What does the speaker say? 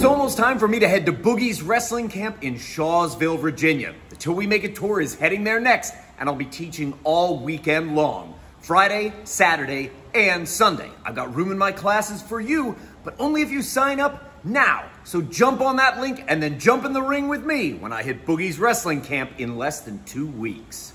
It's almost time for me to head to Boogie's Wrestling Camp in Shawsville, Virginia. The Till We Make It tour is heading there next, and I'll be teaching all weekend long. Friday, Saturday, and Sunday. I've got room in my classes for you, but only if you sign up now. So jump on that link and then jump in the ring with me when I hit Boogie's Wrestling Camp in less than 2 weeks.